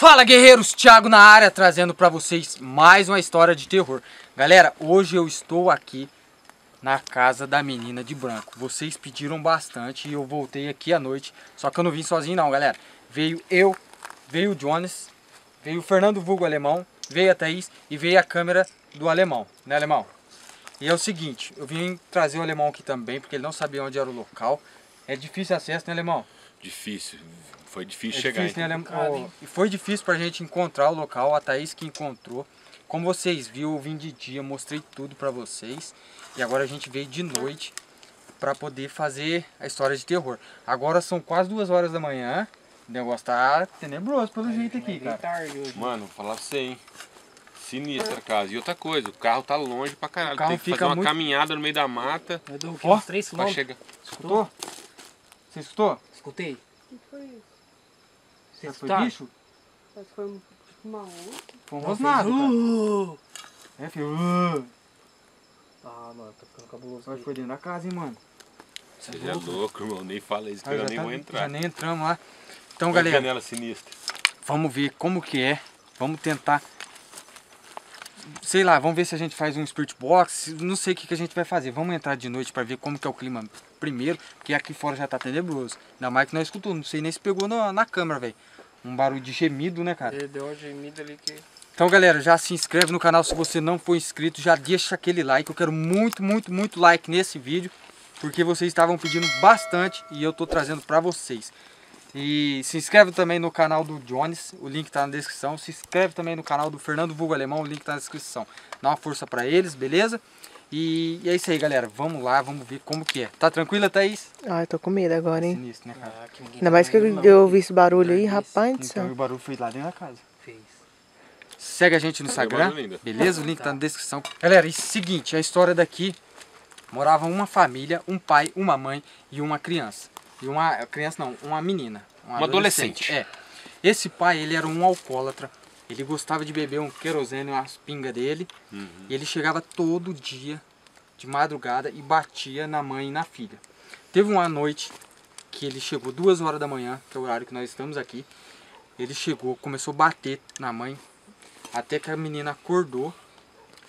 Fala guerreiros, Thiago na área, trazendo pra vocês mais uma história de terror. Galera, hoje eu estou aqui na casa da menina de branco. Vocês pediram bastante e eu voltei aqui à noite. Só que eu não vim sozinho não, galera. Veio eu, veio o Jones, veio o Fernando Vulgo Alemão, veio a Thaís e veio a câmera do Alemão. Né, Alemão? E é o seguinte, eu vim trazer o Alemão aqui também, porque ele não sabia onde era o local. É difícil acesso, né, Alemão? Difícil, foi difícil chegar. Difícil, né, Alemão? Foi difícil pra gente encontrar o local, a Thaís que encontrou. Como vocês viram, eu vim de dia, mostrei tudo pra vocês. E agora a gente veio de noite pra poder fazer a história de terror. Agora são quase 2 horas da manhã. O negócio tá tenebroso pelo jeito aqui, cara. Tarde, mano, vou falar pra você, hein? Sinistra casa. E outra coisa, o carro tá longe pra caralho. Tem que fazer uma caminhada no meio da mata. Eu dou uns 3 quilômetros. Escutou? Você escutou? Escutei. O que foi isso? Você escutou? Foi bicho? Mas foi uma onça. Foi um rosnado, cara. É, filho. Ah, mano, tá ficando cabuloso. Mas foi dentro da casa, hein, mano. Você é louco, irmão. Nem fala isso, que eu nem vou entrar. Já nem entramos lá. Então, galera. Janela sinistra. Vamos ver como que é. Vamos tentar... Sei lá, vamos ver se a gente faz um spirit box. Não sei o que a gente vai fazer. Vamos entrar de noite para ver como que é o clima primeiro. Porque aqui fora já tá tenebroso. Ainda mais que nós escutamos. Não sei nem se pegou na câmera, velho. Um barulho de gemido, né, cara? Ele deu uma gemida ali que... Então, galera, já se inscreve no canal se você não for inscrito. Já deixa aquele like. Eu quero muito, muito, muito like nesse vídeo. Porque vocês estavam pedindo bastante. E eu tô trazendo para vocês. E se inscreve também no canal do Jones, o link tá na descrição. Se inscreve também no canal do Fernando Vulgo Alemão, o link tá na descrição. Dá uma força pra eles, beleza? E é isso aí, galera. Vamos lá, vamos ver como que é. Tá tranquila, Thaís? Ah, eu tô com medo agora, hein? Sinistro, né, cara? Ainda mais que eu ouvi esse barulho aí, rapaz. Então, o barulho foi lá dentro da casa. Fez. Segue a gente no Instagram, beleza? O link tá na descrição. Galera, e seguinte, a história daqui. Morava uma família, um pai, uma mãe e uma criança. E uma criança não, uma menina. Uma adolescente. É. Esse pai, ele era um alcoólatra. Ele gostava de beber um querosene, umas pingas dele. Uhum. E ele chegava todo dia, de madrugada, e batia na mãe e na filha. Teve uma noite que ele chegou 2 horas da manhã, que é o horário que nós estamos aqui. Ele chegou, começou a bater na mãe, até que a menina acordou.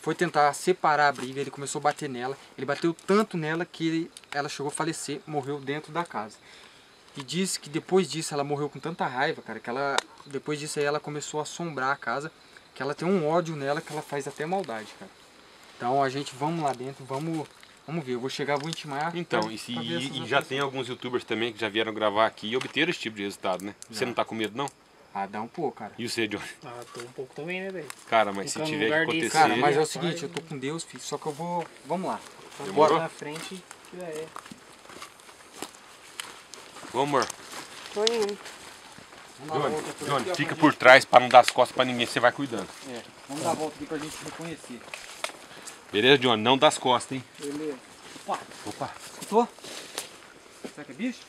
Foi tentar separar a briga, ele começou a bater nela. Ele bateu tanto nela que ela chegou a falecer, morreu dentro da casa. E disse que depois disso ela morreu com tanta raiva, cara, que ela, depois disso aí ela começou a assombrar a casa, que ela tem um ódio nela, que ela faz até maldade, cara. Então a gente, vamos lá dentro, vamos ver, eu vou chegar, vou intimar. Então, pra, e já tem alguns youtubers também que já vieram gravar aqui e obteram esse tipo de resultado, né? Você não tá com medo, não? Ah, dá um pouco, cara. E você, Johnny? Ah, tô um pouco também, né, velho? Cara, mas se tiver que acontecer... Cara, mas é o seguinte, eu tô com Deus, filho, só que eu vou... Vamos lá. Bora na frente, já é. Vamos, amor. Tô indo. Johnny, fica por trás pra não dar as costas pra ninguém, você vai cuidando. É, vamos dar a volta aqui pra gente reconhecer. Beleza, Johnny? Não dá as costas, hein? Beleza. Opa! Opa! Escutou? Será que é bicho?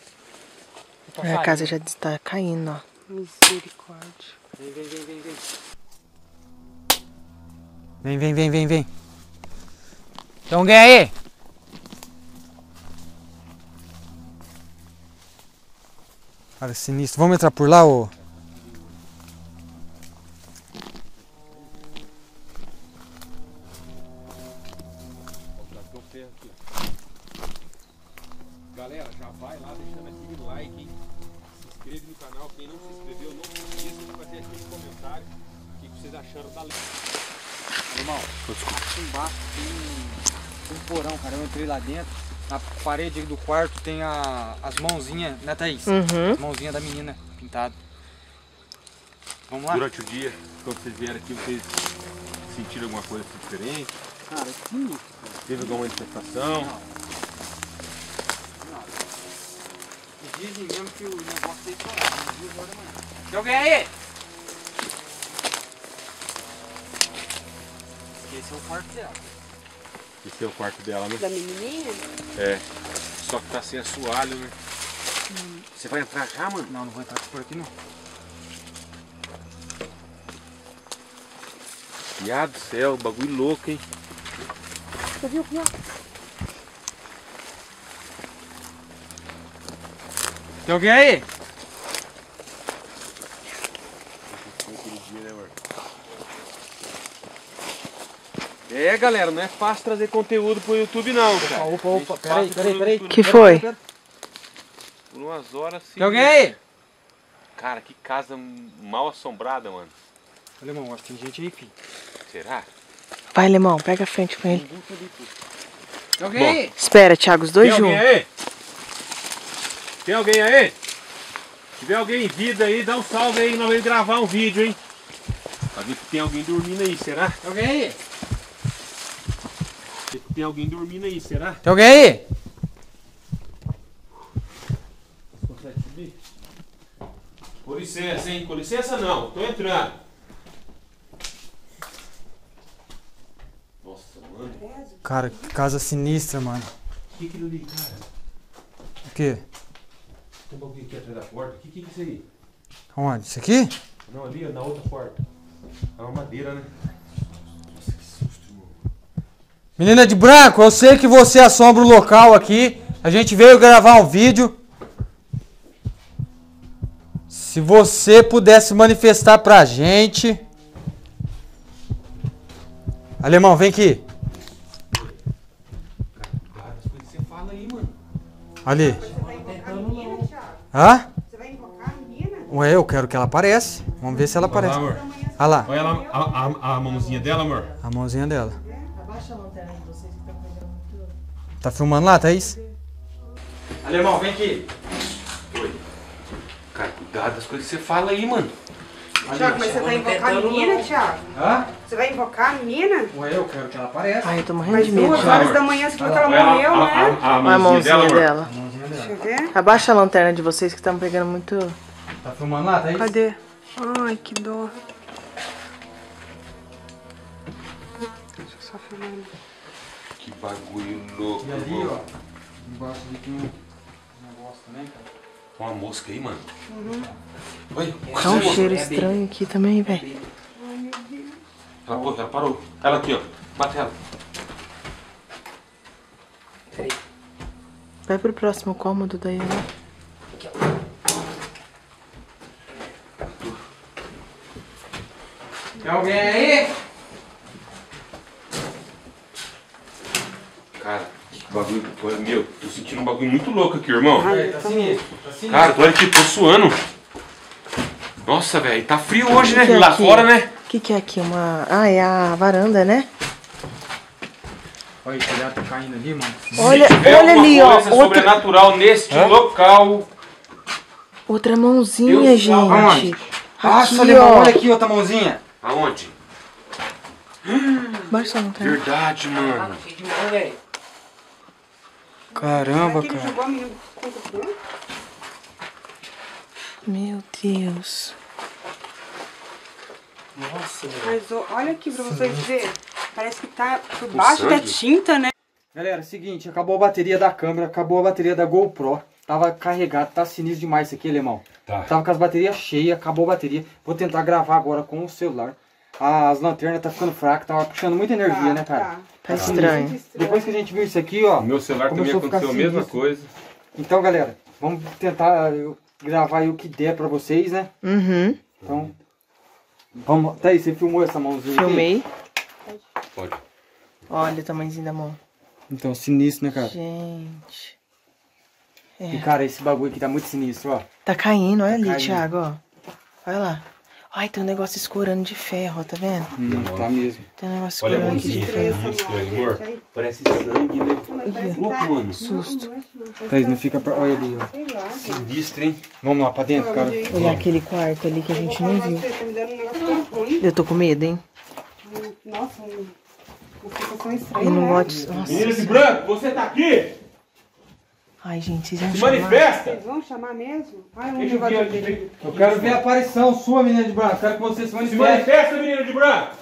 A casa já está caindo, ó. Misericórdia. Vem, vem, vem, vem, vem. Vem, vem, vem, vem, vem. Tem alguém aí? Cara, sinistro. Vamos entrar por lá, ô? Galera, já vai lá deixando aquele like, hein? Se inscreve no canal, quem não se inscreveu, não se esqueça de fazer aqui nos comentários o que vocês acharam da lei. Alemão, aqui embaixo tem um porão, cara, eu entrei lá dentro, na parede do quarto tem as mãozinhas, né, Thaís? Uhum. As mãozinhas da menina pintada. Vamos lá? Durante o dia, quando vocês vieram aqui, vocês sentiram alguma coisa diferente? Cara, é sinistro, cara. Teve alguma manifestação? Não. Dizem mesmo que o negócio tem que parar, às 2 horas da manhã. Tem alguém aí? Esse é o quarto dela. Esse é o quarto dela, né? Da menininha? É. Só que tá sem assoalho, né? Você vai entrar já, mano? Não, não vou entrar por aqui, não. Piado do céu, bagulho louco, hein? Você viu o que é? Tem alguém aí? naquele dia, né, mano? É, galera, não é fácil trazer conteúdo pro YouTube, não, cara. Opa, peraí. Que foi? Por umas horas... Tem alguém aí? Cara, que casa mal assombrada, mano. Alemão, acho que tem gente aí, filho. Será? Vai, Alemão, pega a frente com ele. Tem alguém aí? Espera, Thiago, os dois juntos. Tem alguém aí? Se tiver alguém em vida aí, dá um salve aí, nós vamos gravar um vídeo, hein? Pra ver se tem alguém dormindo aí, será? Tem alguém aí? Tem alguém dormindo aí, será? Tem alguém aí? Consegue subir? Com licença, hein? Com licença não, tô entrando. Nossa, mano. Cara, que casa sinistra, mano. O que é aquilo ali, cara? O quê? Tem alguém aqui atrás da porta. O que é isso aí? Onde? Isso aqui? Não, ali, na outra porta. É uma madeira, né? Menina de branco, eu sei que você assombra o local aqui. A gente veio gravar um vídeo. Se você pudesse manifestar pra gente. Alemão, vem aqui. Ali. Hã? Você vai invocar a menina? Ué, eu quero que ela apareça. Vamos ver se ela aparece. Olha lá, amor. Olha lá. Olha lá a mãozinha dela, amor. A mãozinha dela. Tá filmando lá, Thaís? Alemão, vem aqui. Oi. Cara, cuidado das coisas que você fala aí, mano. Tiago, mas você vai invocar a menina, Tiago? Hã? Você vai invocar a menina? Ué, eu quero que ela apareça. Ai, eu tô morrendo de medo. Mas 2 horas da manhã você falou que ela morreu, né? A mãozinha dela. Deixa eu ver. Abaixa a lanterna de vocês que estão pegando muito... Tá filmando lá, Thaís? Cadê? Ai, que dor. Deixa eu só filmando. Que bagulho louco. E ali, ó, embaixo ali tem um negócio também, cara. Uma mosca aí, mano. Uhum. Oi, tá um cheiro estranho aqui também, velho. Ai, meu Deus. Ela parou. Ela aqui, ó. Bate ela. Peraí. Vai pro próximo cômodo daí, né? Aqui, ó. Tem alguém aí? Cara, que bagulho, meu, tô sentindo um bagulho muito louco aqui, irmão. Ai, tá sinistro, tá sinistro. Cara, tô aqui, tô suando. Nossa, velho, tá frio hoje, né? Lá fora, né? O que é aqui? Uma... Ah, é a varanda, né? Olha, esse telhado tá caindo ali, mano. Olha, olha ali, ó. Sobrenatural neste local. Outra mãozinha, gente. Aonde? Nossa, olha aqui outra mãozinha. Aonde? Verdade, mano. Caramba, cara. Meu Deus. Nossa. Mas olha aqui pra vocês verem. Parece que tá por baixo da tinta, né? Galera, seguinte, acabou a bateria da câmera, acabou a bateria da GoPro. Tava carregado, tá sinistro demais isso aqui, Alemão. Tá. Tava com as baterias cheias, acabou a bateria. Vou tentar gravar agora com o celular. As lanternas tá ficando fracas, tava puxando muita energia, né, cara? Tá estranho. Depois que a gente viu isso aqui, ó... O meu celular também aconteceu a mesma coisa. Então, galera, vamos tentar gravar aí o que der pra vocês, né? Uhum. Então, vamos... Thaís, você filmou essa mãozinha aqui? Filmei. Pode. Olha o tamanhozinho da mão. Então, sinistro, né, cara? Gente... É. E, cara, esse bagulho aqui tá muito sinistro, ó. Tá caindo, olha ali, Thiago, ó. Olha lá. Ai, tem um negócio escorando de ferro, ó, tá vendo? Não, tá mesmo. Tem um negócio escorando aqui de ferro. Parece sangue, né? Olha, louco, mano. Susto. Thaís, não fica pra... Olha ali, ó. Sinistro, hein? Vamos lá pra dentro, cara. Olha aquele quarto ali que a gente não viu. Eu tô com medo, hein? Nossa, eu tô estranho, né? Nossa. Menina de branco, você tá aqui? Ai, gente, vocês vão chamar? Vocês vão chamar mesmo? Ai, eu quero ver a aparição sua, menina de branco. Quero que você se manifeste. Se manifesta, menina de branco!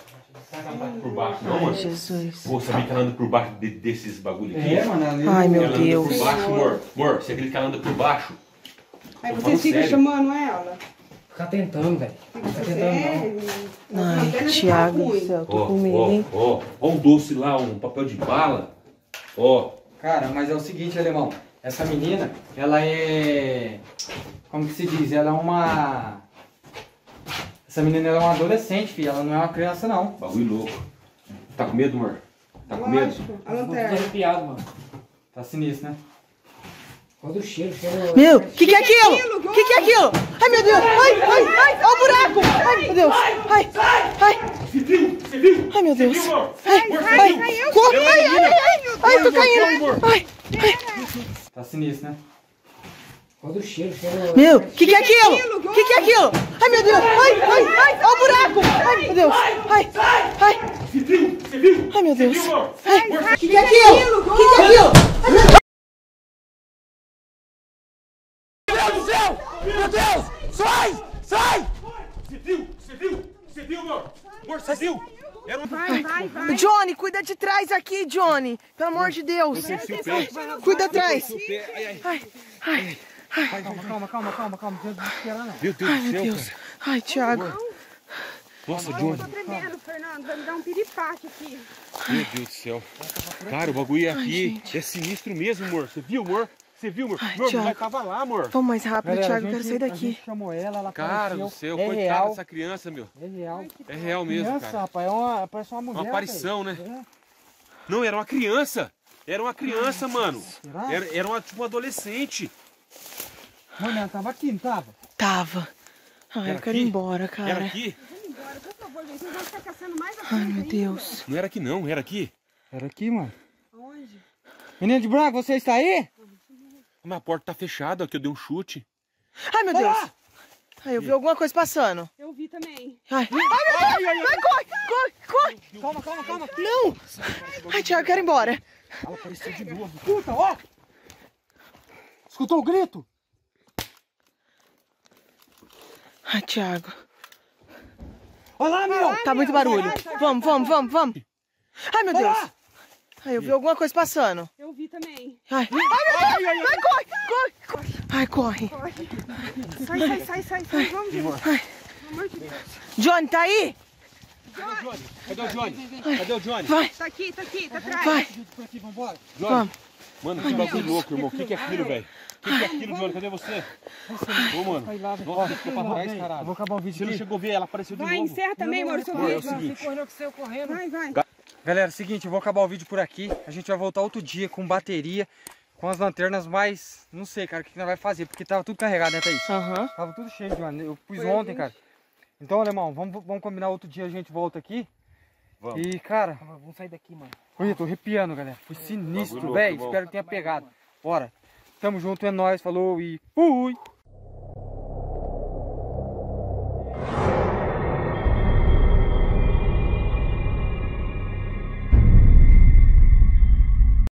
Por baixo, não, mano. Jesus. Pô, sabia que ela anda por baixo desses bagulho aqui? É, mano. Ela Ai, meu ela Deus. Anda por baixo, amor. Amor, você acredita que ela anda por baixo? Aí você fica chamando ela? Fica tentando, velho. Fica tentando, não. Ai, Thiago do céu, tô com medo, hein? Ó, um doce lá, um papel de bala. Ó. Cara, mas é o seguinte, Alemão. Essa menina, ela é... Como que se diz? Ela é uma... Essa menina é uma adolescente, filha. Ela não é uma criança, não. Bagulho louco. Tá com medo, amor? Tá com medo? A lanterna. Tô arrepiado, mano. Tá sinistro, né? Olha o cheiro, cheiro... Meu, o que é aquilo? O que é aquilo? Ai, meu Deus! Ai, ai, ai! Olha o buraco! Ai, meu Deus! Ai, ai! Ai, meu Deus! Ai, ai, tô caindo! Ai, ai! Tá sinistro, né? Olha o cheiro, cheiro... Meu, o que é aquilo? O que é aquilo? Ai, meu Deus! Ai, ai, ai! Olha o buraco! Ai, meu Deus! Ai, ai! Ai, meu Deus! O que é aquilo? O que é aquilo? Meu Deus! Sai! Sai! Você viu? Você viu? Você viu, amor? Amor, você viu? Era um... Vai, vai, vai! Johnny, cuida de trás aqui, Johnny! Pelo amor de Deus! Cuida atrás! Ai, ai, ai! Calma, calma, calma, calma! Meu Deus do céu! Ai, Thiago! Nossa, Johnny! Eu tô tremendo, Fernando! Vai me dar um piripaque aqui! Meu Deus do céu! Cara, o bagulho é aqui! É sinistro mesmo, amor! Você viu, amor? Você viu, amor? Ai, amor, vai cavar lá, amor. Vamos mais rápido, galera, Thiago, eu quero sair daqui. A gente chamou ela, ela cara do céu, é coitada real. Dessa criança, meu. É real. É real mesmo, criança, cara. Rapaz, é uma, parece uma mulher. Uma aparição, cara. Né? É. Não, era uma criança. Era uma criança, ai, mano. Será? Era uma, tipo, uma adolescente. Mano, ela tava aqui, não tava? Tava. Ai, era eu quero aqui? Ir embora, cara. Era aqui? Eu quero ir embora, por favor, gente. Vocês vão ficar caçando mais a coisa. Ai, meu Deus. Ainda. Não era aqui, não. Era aqui? Era aqui, mano. Onde? Menina de branco, você está aí? Mas a porta tá fechada, que eu dei um chute. Ai, meu Deus! Ah! Ai, eu vi alguma coisa passando. Eu vi também. Ai, ai, ai, ai, ai, ai, ai, corre, corre, corre! Calma, calma, calma. Não! Ai, Thiago, eu quero ir embora. Ela apareceu de novo. Escuta, ó! Escutou o grito? Ai, Thiago. Olha lá, meu! Tá muito barulho. Vamos, vamos, vamos, vamos. Ai, meu Deus! Ai, eu vi alguma coisa passando. Eu vi também. Ai, ai, ai, ai, ai, ai, corre, corre, corre. Ai, corre. Corre. Sai, sai, sai, sai, sai. Vamos, gente. Pelo amor de Deus. Johnny, tá aí? Johnny. Cadê o Johnny? Cadê o Johnny? Vai. Tá aqui, tá atrás. Vai. Vambora. Johnny. Mano, que bagulho louco, irmão. O que é aquilo, velho? O que é aquilo, Johnny? Cadê você? Ô, mano. Nossa, ficou pra trás, caralho. Vou acabar o vídeo. Você não chegou a ver, ela apareceu de novo. Vai, encerra também, amor, seu vídeo. Você correu com o seu correndo. Vai, vai. Galera, é o seguinte, eu vou acabar o vídeo por aqui. A gente vai voltar outro dia com bateria, com as lanternas, mas não sei, cara, o que nós vai fazer, porque tava tudo carregado, né, Thaís? Aham. Tava tudo cheio, mano. Eu pus ontem, cara. Então, Alemão, vamos combinar outro dia, a gente volta aqui. Vamos. E, cara... Vamos sair daqui, mano. Olha, tô arrepiando, galera. Foi sinistro, velho. Espero que tenha pegado. Bora. Tamo junto, é nóis. Falou e fui!